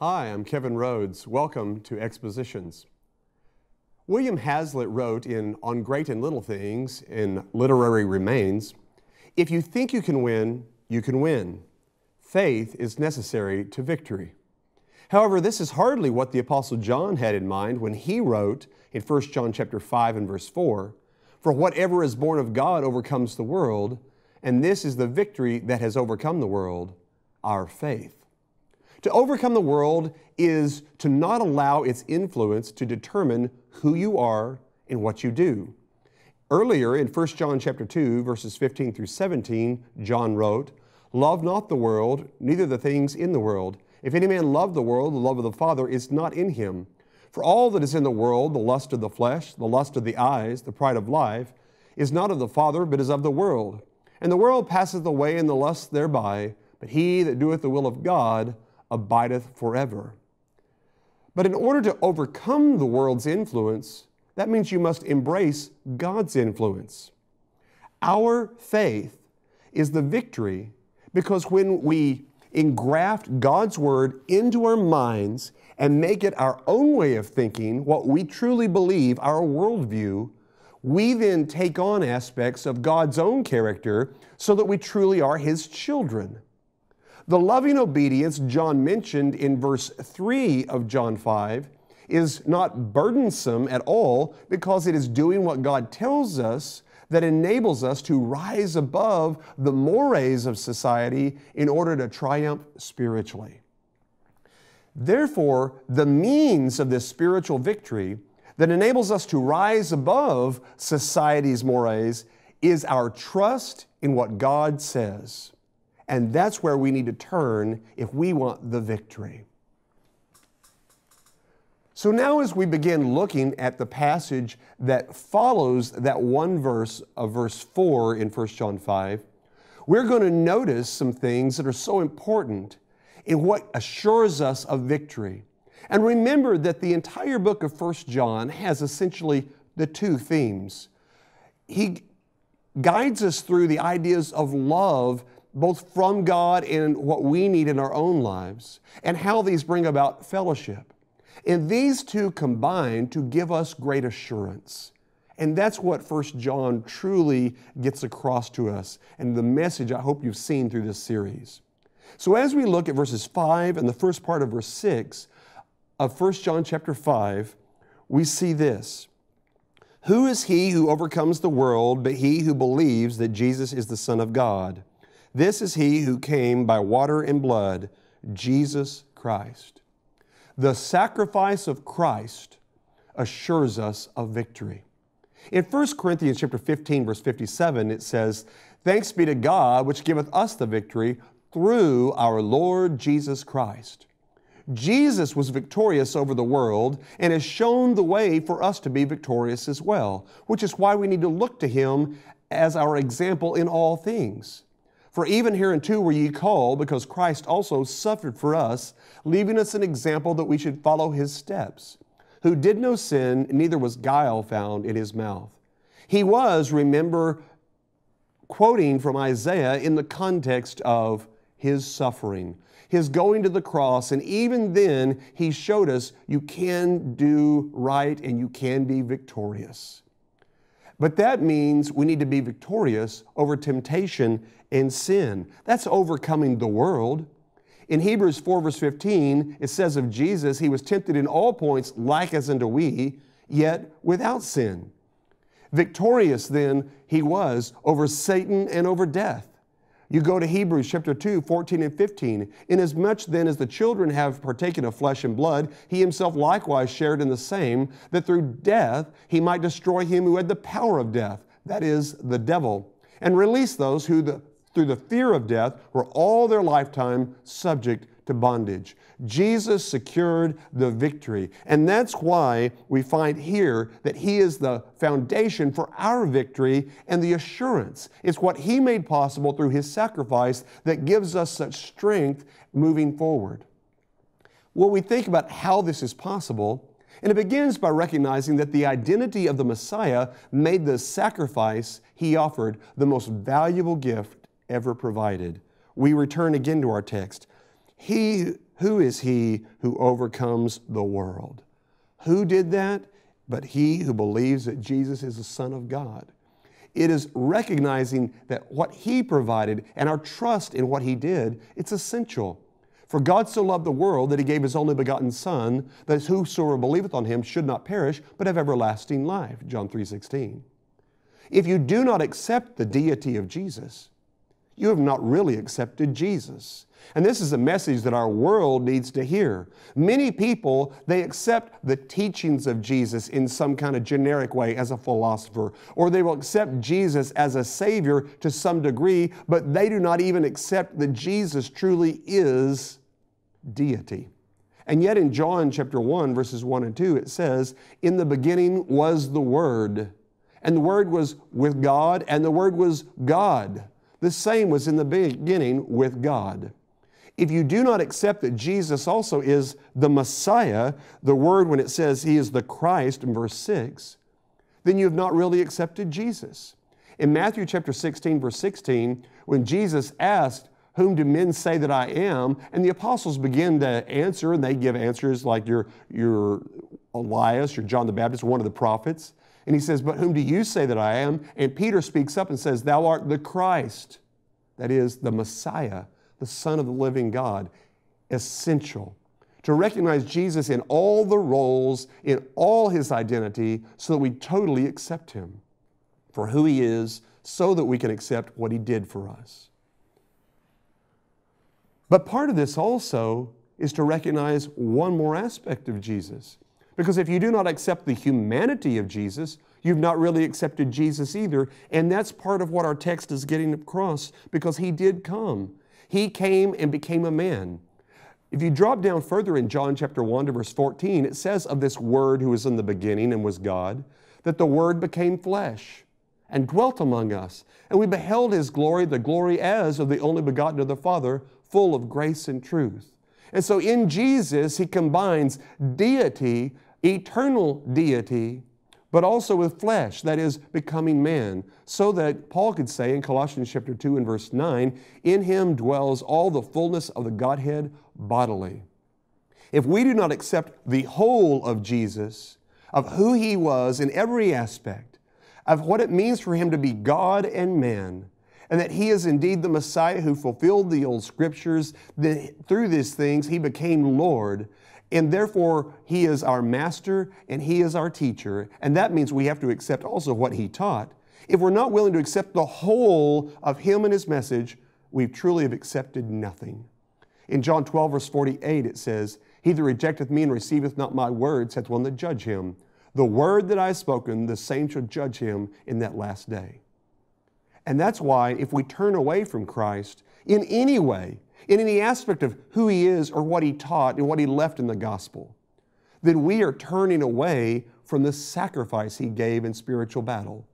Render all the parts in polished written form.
Hi, I'm Kevin Rhodes. Welcome to Expositions. William Hazlitt wrote in On Great and Little Things, in Literary Remains, "If you think you can win, you can win. Faith is necessary to victory." However, this is hardly what the Apostle John had in mind when he wrote in 1 John chapter 5 and verse 4, "For whatever is born of God overcomes the world, and this is the victory that has overcome the world, our faith." To overcome the world is to not allow its influence to determine who you are and what you do. Earlier in 1 John chapter 2, verses 15 through 17, John wrote, "Love not the world, neither the things in the world. If any man love the world, the love of the Father is not in him. For all that is in the world, the lust of the flesh, the lust of the eyes, the pride of life, is not of the Father, but is of the world. And the world passeth away in the lust thereby, but he that doeth the will of God abideth forever." But in order to overcome the world's influence, that means you must embrace God's influence. Our faith is the victory because when we engraft God's Word into our minds and make it our own way of thinking, what we truly believe, our worldview, we then take on aspects of God's own character so that we truly are His children. The loving obedience John mentioned in verse 3 of John 5 is not burdensome at all because it is doing what God tells us that enables us to rise above the mores of society in order to triumph spiritually. Therefore, the means of this spiritual victory that enables us to rise above society's mores is our trust in what God says. And that's where we need to turn if we want the victory. So now as we begin looking at the passage that follows that one verse of verse 4 in 1 John 5, we're going to notice some things that are so important in what assures us of victory. And remember that the entire book of 1 John has essentially the two themes. He guides us through the ideas of love, both from God and what we need in our own lives, and how these bring about fellowship. And these two combine to give us great assurance. And that's what 1 John truly gets across to us, and the message I hope you've seen through this series. So as we look at verses 5 and the first part of verse 6 of 1 John chapter 5, we see this: "Who is he who overcomes the world but he who believes that Jesus is the Son of God? This is he who came by water and blood, Jesus Christ." The sacrifice of Christ assures us of victory. In 1 Corinthians chapter 15, verse 57, it says, "Thanks be to God, which giveth us the victory through our Lord Jesus Christ." Jesus was victorious over the world and has shown the way for us to be victorious as well, which is why we need to look to Him as our example in all things. "For even hereunto were ye called, because Christ also suffered for us, leaving us an example that we should follow his steps, who did no sin, neither was guile found in his mouth." He was, remember, quoting from Isaiah in the context of his suffering, his going to the cross, and even then he showed us you can do right and you can be victorious. But that means we need to be victorious over temptation and sin. That's overcoming the world. In Hebrews 4 verse 15, it says of Jesus, "He was tempted in all points like as unto we, yet without sin." Victorious then he was over Satan and over death. You go to Hebrews chapter 2, 14 and 15. "Inasmuch then as the children have partaken of flesh and blood, he himself likewise shared in the same, that through death he might destroy him who had the power of death, that is, the devil, and release those who through the fear of death were all their lifetime subject to bondage." Jesus secured the victory. And that's why we find here that He is the foundation for our victory and the assurance. It's what He made possible through His sacrifice that gives us such strength moving forward. Well, we think about how this is possible, and it begins by recognizing that the identity of the Messiah made the sacrifice He offered the most valuable gift ever provided. We return again to our text. "He who is he who overcomes the world? Who did that? But he who believes that Jesus is the Son of God. It is recognizing that what he provided and our trust in what he did, it's essential. For God so loved the world that he gave his only begotten Son, that whosoever believeth on him should not perish, but have everlasting life, John 3:16. If you do not accept the deity of Jesus, you have not really accepted Jesus. And this is a message that our world needs to hear. Many people, they accept the teachings of Jesus in some kind of generic way as a philosopher, or they will accept Jesus as a Savior to some degree, but they do not even accept that Jesus truly is deity. And yet in John chapter 1, verses 1 and 2, it says, "In the beginning was the Word, and the Word was with God, and the Word was God. The same was in the beginning with God." If you do not accept that Jesus also is the Messiah, the word when it says he is the Christ in verse 6, then you have not really accepted Jesus. In Matthew chapter 16, verse 16, when Jesus asked, "Whom do men say that I am?" and the apostles begin to answer, and they give answers like you're Elias, you're John the Baptist, one of the prophets. And he says, "But whom do you say that I am?" And Peter speaks up and says, "Thou art the Christ," that is, the Messiah, the Son of the living God. Essential to recognize Jesus in all the roles, in all his identity, so that we totally accept him for who he is, so that we can accept what he did for us. But part of this also is to recognize one more aspect of Jesus. Because if you do not accept the humanity of Jesus, you've not really accepted Jesus either. And that's part of what our text is getting across, because he did come. He came and became a man. If you drop down further in John chapter 1 to verse 14, it says of this Word who was in the beginning and was God, that the Word became flesh and dwelt among us. And we beheld his glory, the glory as of the only begotten of the Father, full of grace and truth. And so in Jesus, he combines deity, eternal deity, but also with flesh, that is, becoming man, so that Paul could say in Colossians chapter 2 and verse 9, "In him dwells all the fullness of the Godhead bodily." If we do not accept the whole of Jesus, of who he was in every aspect, of what it means for him to be God and man, and that he is indeed the Messiah who fulfilled the old scriptures, that through these things he became Lord, and therefore he is our master and he is our teacher. And that means we have to accept also what he taught. If we're not willing to accept the whole of him and his message, we truly have accepted nothing. In John 12, verse 48, it says, "He that rejecteth me and receiveth not my words hath one that judge him. The word that I have spoken, the same shall judge him in that last day." And that's why if we turn away from Christ in any way, in any aspect of who he is or what he taught and what he left in the gospel, then we are turning away from the sacrifice he gave in spiritual battle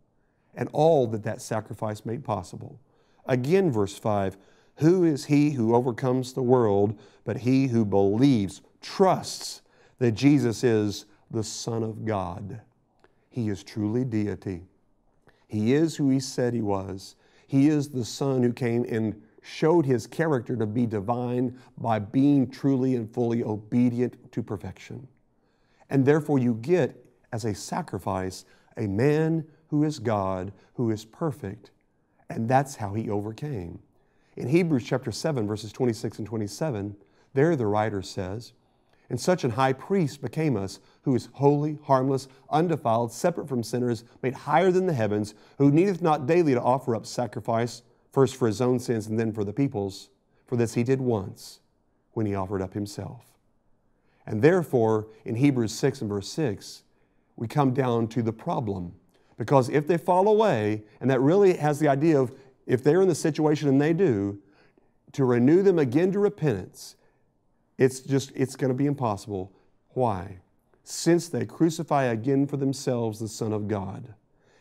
and all that that sacrifice made possible. Again, verse 5, "Who is he who overcomes the world, but he who believes, trusts that Jesus is the Son of God?" He is truly deity. He is who he said he was. He is the Son who came and showed his character to be divine by being truly and fully obedient to perfection. And therefore you get, as a sacrifice, a man who is God, who is perfect, and that's how he overcame. In Hebrews chapter 7, verses 26 and 27, there the writer says, "And such an high priest became us, who is holy, harmless, undefiled, separate from sinners, made higher than the heavens, who needeth not daily to offer up sacrifice, first for his own sins and then for the people's. For this he did once, when he offered up himself." And therefore, in Hebrews 6 and verse 6, we come down to the problem. Because if they fall away, and that really has the idea of if they're in the situation and they do, to renew them again to repentance, it's going to be impossible. Why? "Since they crucify again for themselves the Son of God,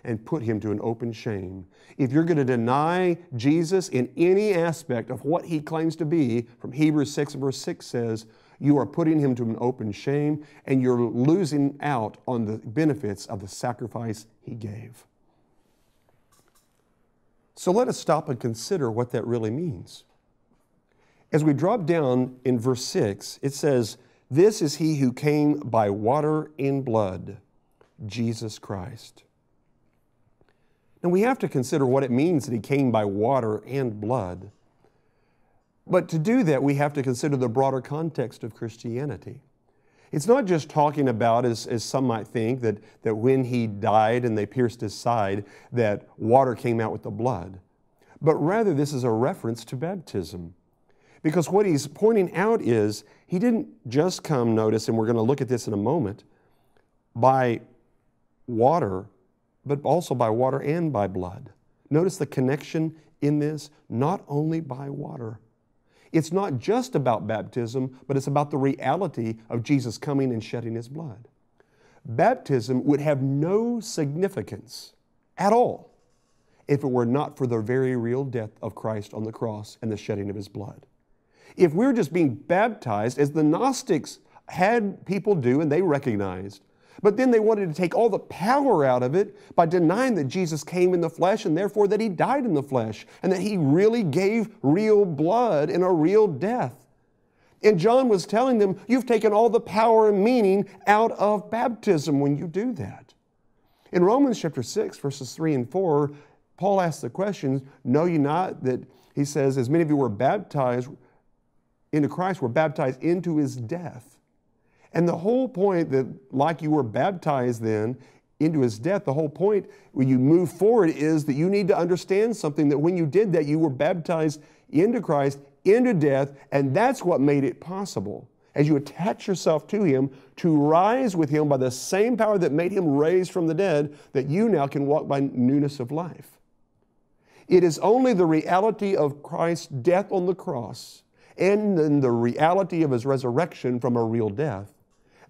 and put him to an open shame." If you're going to deny Jesus in any aspect of what he claims to be, from Hebrews 6 verse 6 says, you are putting him to an open shame and you're losing out on the benefits of the sacrifice he gave. So let us stop and consider what that really means. As we drop down in verse 6, it says, "This is he who came by water and blood, Jesus Christ." Now we have to consider what it means that he came by water and blood. But to do that, we have to consider the broader context of Christianity. It's not just talking about, as some might think, that when he died and they pierced his side, that water came out with the blood. But rather, this is a reference to baptism. Because what he's pointing out is, he didn't just come, notice, and we're going to look at this in a moment, by water, but also by water and by blood. Notice the connection in this, not only by water. It's not just about baptism, but it's about the reality of Jesus coming and shedding his blood. Baptism would have no significance at all if it were not for the very real death of Christ on the cross and the shedding of his blood. If we're just being baptized, as the Gnostics had people do and they recognized, but then they wanted to take all the power out of it by denying that Jesus came in the flesh and therefore that he died in the flesh and that he really gave real blood in a real death. And John was telling them, you've taken all the power and meaning out of baptism when you do that. In Romans chapter 6, verses 3 and 4, Paul asks the question, know ye not that, he says, as many of you were baptized into Christ, were baptized into his death. And the whole point that, like you were baptized then into his death, the whole point when you move forward is that you need to understand something, that when you did that, you were baptized into Christ, into death, and that's what made it possible. As you attach yourself to him, to rise with him by the same power that made him raised from the dead, that you now can walk by newness of life. It is only the reality of Christ's death on the cross and in the reality of his resurrection from a real death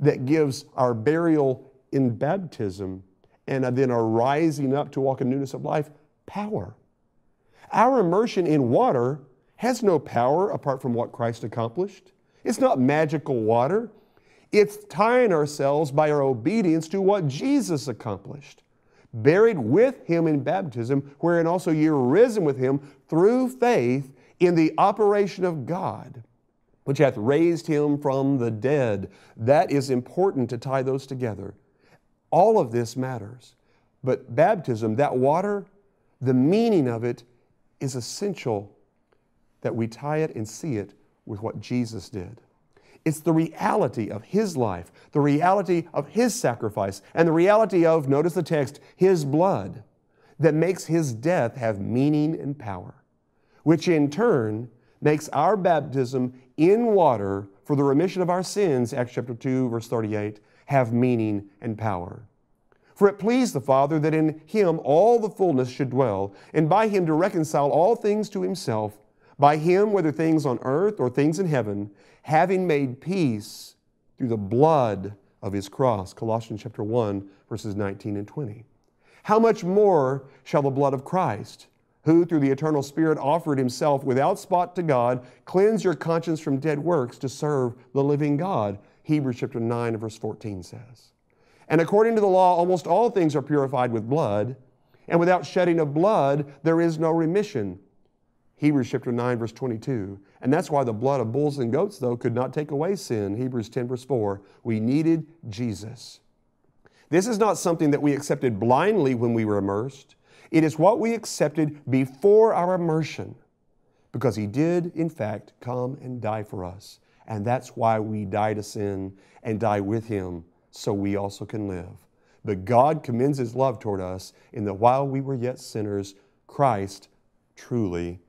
that gives our burial in baptism and then our rising up to walk in newness of life power. Our immersion in water has no power apart from what Christ accomplished. It's not magical water. It's tying ourselves by our obedience to what Jesus accomplished. Buried with him in baptism, wherein also ye are risen with him through faith in the operation of God, which hath raised him from the dead. That is important to tie those together. All of this matters. But baptism, that water, the meaning of it is essential that we tie it and see it with what Jesus did. It's the reality of his life, the reality of his sacrifice, and the reality of, notice the text, his blood that makes his death have meaning and power, which in turn makes our baptism in water for the remission of our sins, Acts chapter 2, verse 38, have meaning and power. For it pleased the Father that in him all the fullness should dwell, and by him to reconcile all things to himself, by him whether things on earth or things in heaven, having made peace through the blood of his cross, Colossians chapter 1, verses 19 and 20. How much more shall the blood of Christ, who through the eternal Spirit offered himself without spot to God, cleanse your conscience from dead works to serve the living God, Hebrews chapter 9 and verse 14 says. And according to the law, almost all things are purified with blood, and without shedding of blood, there is no remission, Hebrews chapter 9, verse 22. And that's why the blood of bulls and goats, though, could not take away sin, Hebrews 10, verse 4. We needed Jesus. This is not something that we accepted blindly when we were immersed. It is what we accepted before our immersion, because he did, in fact, come and die for us. And that's why we die to sin and die with him, so we also can live. But God commends his love toward us in that while we were yet sinners, Christ truly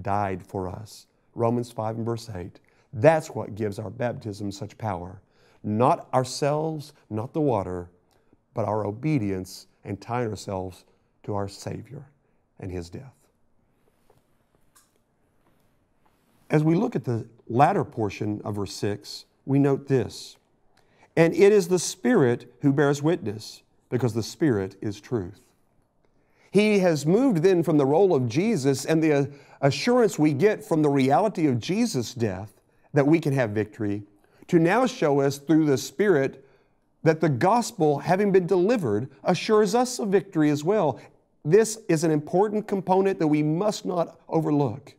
died for us. Romans 5 and verse 8. That's what gives our baptism such power. Not ourselves, not the water, but our obedience and tying ourselves to our Savior and his death. As we look at the latter portion of verse 6, we note this, "And it is the Spirit who bears witness, because the Spirit is truth." He has moved then from the role of Jesus and the assurance we get from the reality of Jesus' death that we can have victory, to now show us through the Spirit that the gospel, having been delivered, assures us of victory as well. This is an important component that we must not overlook.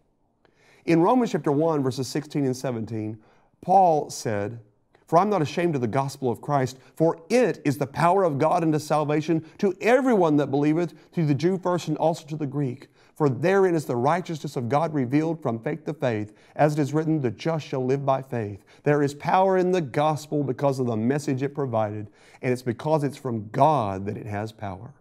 In Romans chapter 1, verses 16 and 17, Paul said, "For I'm not ashamed of the gospel of Christ, for it is the power of God unto salvation to everyone that believeth, to the Jew first and also to the Greek. For therein is the righteousness of God revealed from faith to faith. As it is written, the just shall live by faith." There is power in the gospel because of the message it provided, and it's because it's from God that it has power.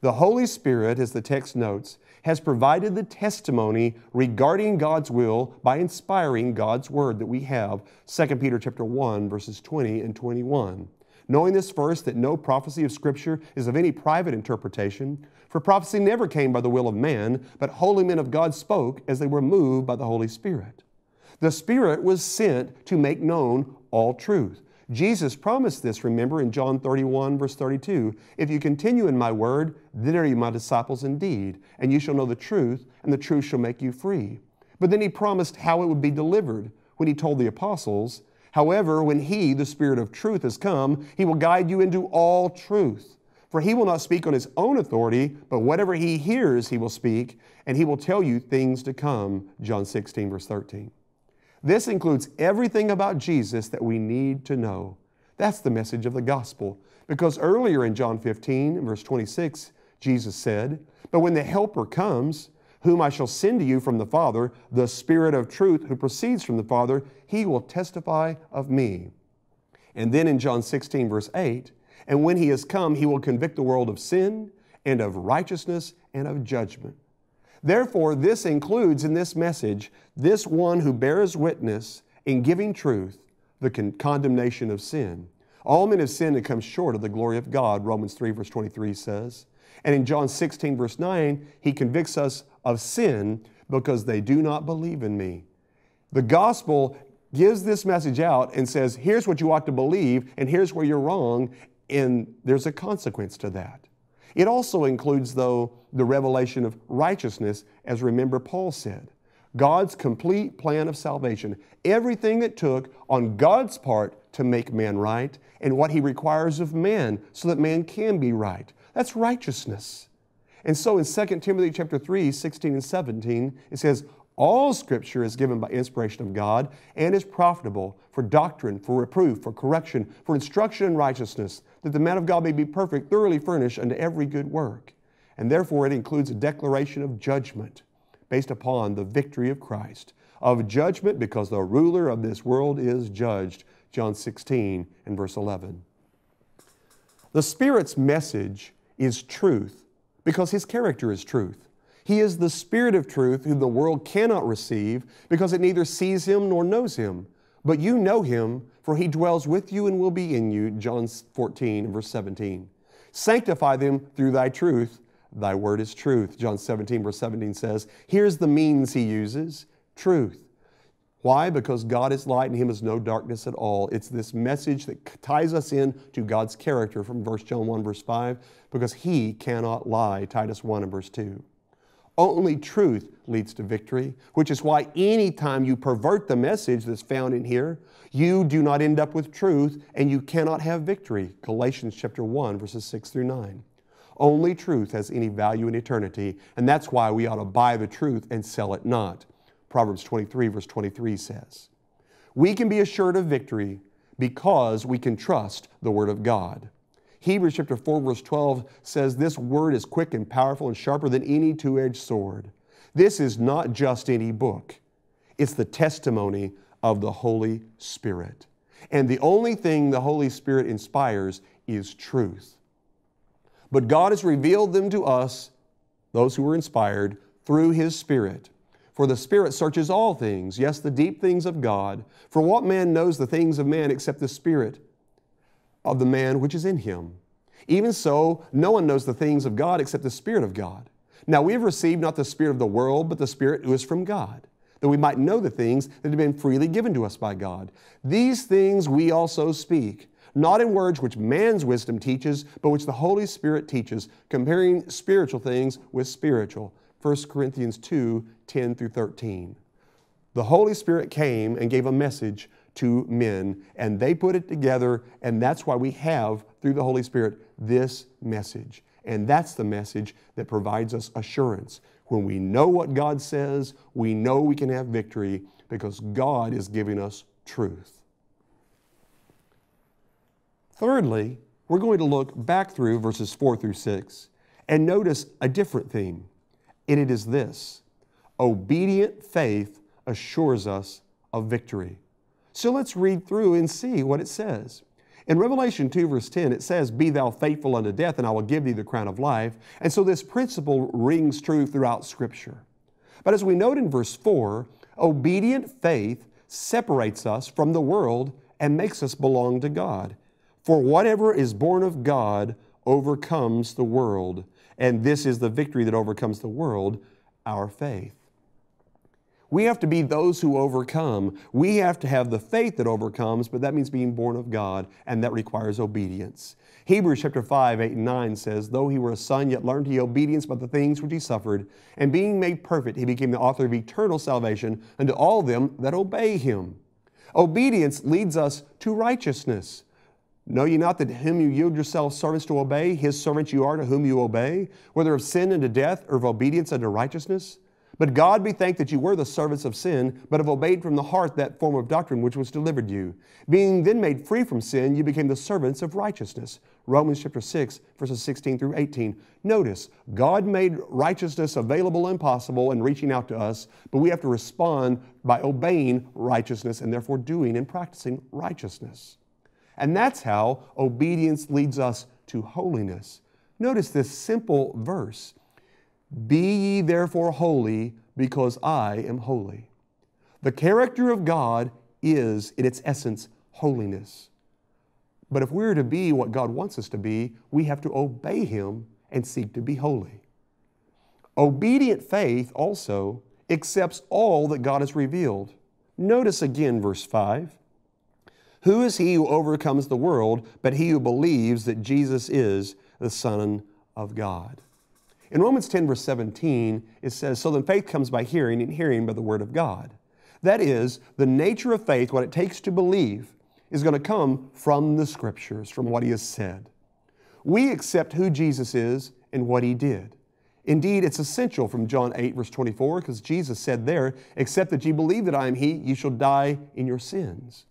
The Holy Spirit, as the text notes, has provided the testimony regarding God's will by inspiring God's word that we have, 2 Peter chapter 1, verses 20 and 21. Knowing this first, that no prophecy of Scripture is of any private interpretation, for prophecy never came by the will of man, but holy men of God spoke as they were moved by the Holy Spirit. The Spirit was sent to make known all truth. Jesus promised this, remember, in John 31, verse 32, "If you continue in my word, then are you my disciples indeed, and you shall know the truth, and the truth shall make you free." But then he promised how it would be delivered when he told the apostles, "However, when he, the Spirit of truth, has come, he will guide you into all truth. For he will not speak on his own authority, but whatever he hears he will speak, and he will tell you things to come," John 16, verse 13. This includes everything about Jesus that we need to know. That's the message of the gospel. Because earlier in John 15, verse 26, Jesus said, "But when the Helper comes, whom I shall send to you from the Father, the Spirit of truth who proceeds from the Father, he will testify of me." And then in John 16, verse 8, "And when he has come, he will convict the world of sin and of righteousness and of judgment." Therefore, this includes in this message, this one who bears witness in giving truth, the condemnation of sin. All men have sinned and come short of the glory of God, Romans 3, verse 23 says. And in John 16, verse 9, he convicts us of sin because they do not believe in me. The gospel gives this message out and says, here's what you ought to believe, and here's where you're wrong, and there's a consequence to that. It also includes, though, the revelation of righteousness, as remember Paul said. God's complete plan of salvation, everything it took on God's part to make man right, and what he requires of man so that man can be right. That's righteousness. And so in 2 Timothy chapter 3, 16 and 17, it says, "All Scripture is given by inspiration of God and is profitable for doctrine, for reproof, for correction, for instruction in righteousness, that the man of God may be perfect, thoroughly furnished unto every good work." And therefore it includes a declaration of judgment based upon the victory of Christ, of judgment because the ruler of this world is judged, John 16 and verse 11. The Spirit's message is truth because His character is truth. He is the Spirit of truth whom the world cannot receive because it neither sees Him nor knows Him. But you know Him, for He dwells with you and will be in you, John 14 and verse 17. Sanctify them through Thy truth. Thy word is truth, John 17 verse 17 says. Here's the means He uses, truth. Why? Because God is light and in Him is no darkness at all. It's this message that ties us in to God's character from 1 John 1 verse 5, because He cannot lie, Titus 1 and verse 2. Only truth leads to victory, which is why anytime you pervert the message that's found in here, you do not end up with truth and you cannot have victory. Galatians chapter 1 verses 6 through 9. Only truth has any value in eternity, and that's why we ought to buy the truth and sell it not. Proverbs 23 verse 23 says, we can be assured of victory because we can trust the Word of God. Hebrews chapter 4 verse 12 says, this word is quick and powerful and sharper than any two-edged sword. This is not just any book. It's the testimony of the Holy Spirit. And the only thing the Holy Spirit inspires is truth. But God has revealed them to us, those who were inspired, through His Spirit. For the Spirit searches all things, yes, the deep things of God. For what man knows the things of man except the Spirit of the man which is in him? Even so, no one knows the things of God except the Spirit of God. Now we have received not the spirit of the world, but the Spirit who is from God, that we might know the things that have been freely given to us by God. These things we also speak, not in words which man's wisdom teaches, but which the Holy Spirit teaches, comparing spiritual things with spiritual. 1 Corinthians 2, 10 through 13. The Holy Spirit came and gave a message to men, and they put it together, and that's why we have, through the Holy Spirit, this message. And that's the message that provides us assurance. When we know what God says, we know we can have victory because God is giving us truth. Thirdly, we're going to look back through verses 4 through 6 and notice a different theme, and it is this: obedient faith assures us of victory. So let's read through and see what it says. In Revelation 2 verse 10, it says, "Be thou faithful unto death, and I will give thee the crown of life." And so this principle rings true throughout Scripture. But as we note in verse 4, obedient faith separates us from the world and makes us belong to God. For whatever is born of God overcomes the world, and this is the victory that overcomes the world, our faith. We have to be those who overcome. We have to have the faith that overcomes, but that means being born of God, and that requires obedience. Hebrews chapter 5, 8, and 9 says, "Though he were a son, yet learned he obedience by the things which he suffered. And being made perfect, he became the author of eternal salvation unto all them that obey him." Obedience leads us to righteousness. "Know ye not that him you yield yourselves servants to obey, his servants you are to whom you obey, whether of sin unto death or of obedience unto righteousness? But God be thanked that you were the servants of sin, but have obeyed from the heart that form of doctrine which was delivered you. Being then made free from sin, you became the servants of righteousness." Romans chapter 6, verses 16 through 18. Notice, God made righteousness available and possible and reaching out to us, but we have to respond by obeying righteousness and therefore doing and practicing righteousness. And that's how obedience leads us to holiness. Notice this simple verse: "Be ye therefore holy, because I am holy." The character of God is, in its essence, holiness. But if we're to be what God wants us to be, we have to obey Him and seek to be holy. Obedient faith also accepts all that God has revealed. Notice again verse 5. "Who is he who overcomes the world, but he who believes that Jesus is the Son of God?" In Romans 10 verse 17, it says, "So then faith comes by hearing, and hearing by the word of God." That is, the nature of faith, what it takes to believe, is going to come from the Scriptures, from what He has said. We accept who Jesus is and what He did. Indeed, it's essential from John 8 verse 24, because Jesus said there, "Except that ye believe that I am He, ye shall die in your sins."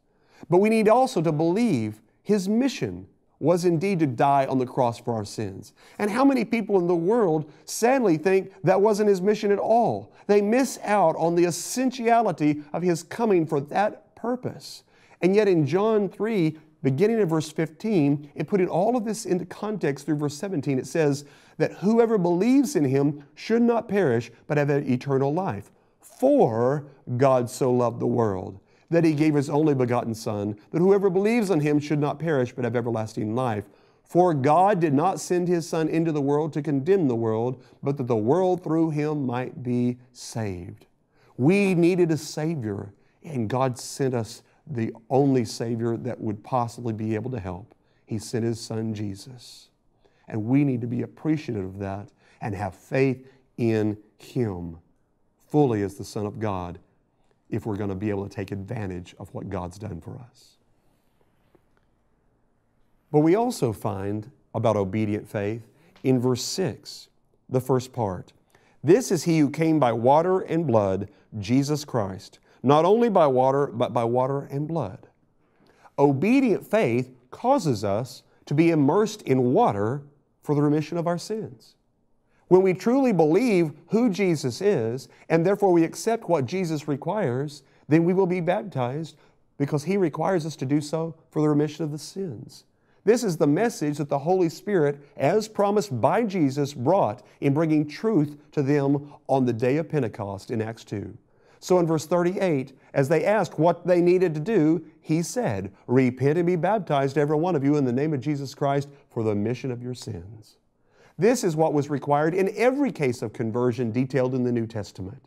But we need also to believe His mission was indeed to die on the cross for our sins. And how many people in the world sadly think that wasn't His mission at all? They miss out on the essentiality of His coming for that purpose. And yet in John 3, beginning in verse 15, and putting all of this into context through verse 17, it says that whoever believes in Him should not perish, but have eternal life. "For God so loved the world, that He gave His only begotten Son, that whoever believes on Him should not perish, but have everlasting life. For God did not send His Son into the world to condemn the world, but that the world through Him might be saved." We needed a Savior, and God sent us the only Savior that would possibly be able to help. He sent His Son, Jesus. And we need to be appreciative of that and have faith in Him fully as the Son of God, if we're going to be able to take advantage of what God's done for us. But we also find about obedient faith in verse 6, the first part. "This is He who came by water and blood, Jesus Christ, not only by water, but by water and blood." Obedient faith causes us to be immersed in water for the remission of our sins. When we truly believe who Jesus is, and therefore we accept what Jesus requires, then we will be baptized because He requires us to do so for the remission of the sins. This is the message that the Holy Spirit, as promised by Jesus, brought in bringing truth to them on the day of Pentecost in Acts 2. So in verse 38, as they asked what they needed to do, He said, "Repent and be baptized, every one of you, in the name of Jesus Christ for the remission of your sins." This is what was required in every case of conversion detailed in the New Testament.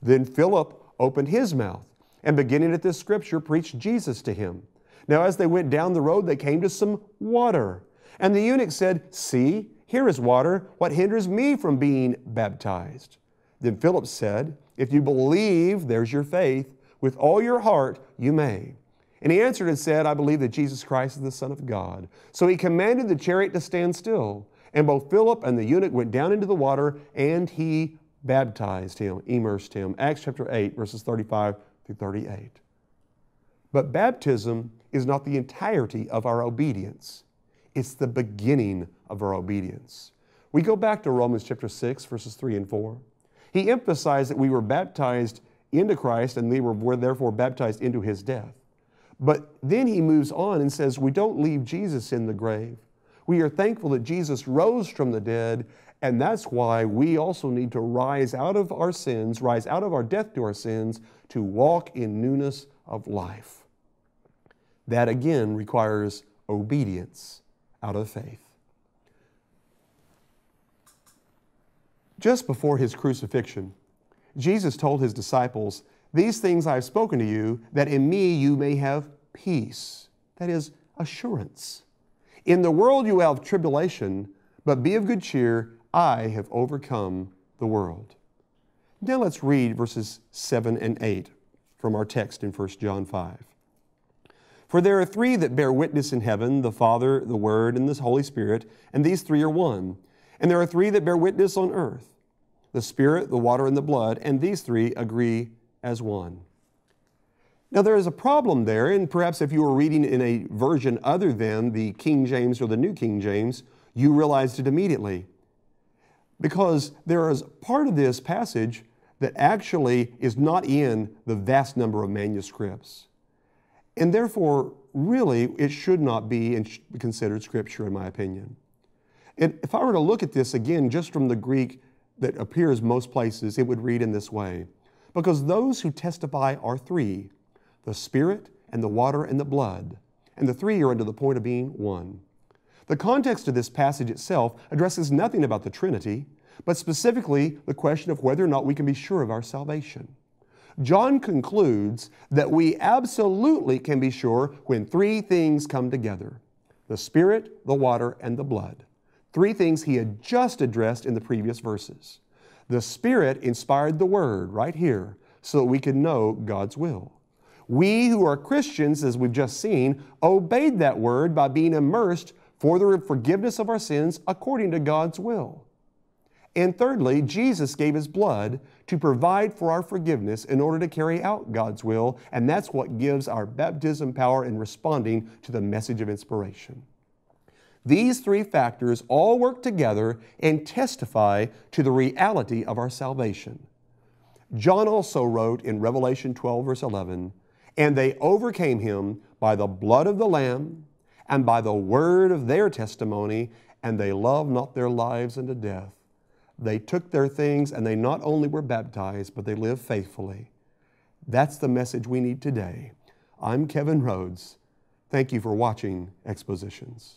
Then Philip opened his mouth and, beginning at this scripture, preached Jesus to him. Now as they went down the road, they came to some water. And the eunuch said, "See, here is water. What hinders me from being baptized?" Then Philip said, "If you believe," there's your faith, "with all your heart, you may." And he answered and said, "I believe that Jesus Christ is the Son of God." So he commanded the chariot to stand still. And both Philip and the eunuch went down into the water, and he baptized him, immersed him. Acts chapter 8, verses 35 through 38. But baptism is not the entirety of our obedience. It's the beginning of our obedience. We go back to Romans chapter 6, verses 3 and 4. He emphasized that we were baptized into Christ and we were therefore baptized into His death. But then he moves on and says, we don't leave Jesus in the grave. We are thankful that Jesus rose from the dead, and that's why we also need to rise out of our sins, rise out of our death to our sins, to walk in newness of life. That again requires obedience out of faith. Just before His crucifixion, Jesus told His disciples, "These things I have spoken to you, that in me you may have peace." That is, assurance. "In the world you have tribulation, but be of good cheer, I have overcome the world." Now let's read verses 7 and 8 from our text in 1 John 5. "For there are three that bear witness in heaven, the Father, the Word, and the Holy Spirit, and these three are one. And there are three that bear witness on earth, the Spirit, the water, and the blood, and these three agree as one." Now there is a problem there, and perhaps if you were reading in a version other than the King James or the New King James, you realized it immediately. Because there is part of this passage that actually is not in the vast number of manuscripts. And therefore, really, it should not be considered Scripture, in my opinion. And if I were to look at this again, just from the Greek that appears most places, it would read in this way: "Because those who testify are three, the Spirit and the water and the blood, and the three are unto the point of being one." The context of this passage itself addresses nothing about the Trinity, but specifically the question of whether or not we can be sure of our salvation. John concludes that we absolutely can be sure when three things come together: the Spirit, the water, and the blood. Three things he had just addressed in the previous verses. The Spirit inspired the Word right here so that we could know God's will. We who are Christians, as we've just seen, obeyed that Word by being immersed for the forgiveness of our sins according to God's will. And thirdly, Jesus gave His blood to provide for our forgiveness in order to carry out God's will, and that's what gives our baptism power in responding to the message of inspiration. These three factors all work together and testify to the reality of our salvation. John also wrote in Revelation 12, verse 11, "And they overcame him by the blood of the Lamb and by the word of their testimony, and they loved not their lives unto death. They took their things, and they not only were baptized, but they lived faithfully." That's the message we need today. I'm Kevin Rhodes. Thank you for watching Expositions.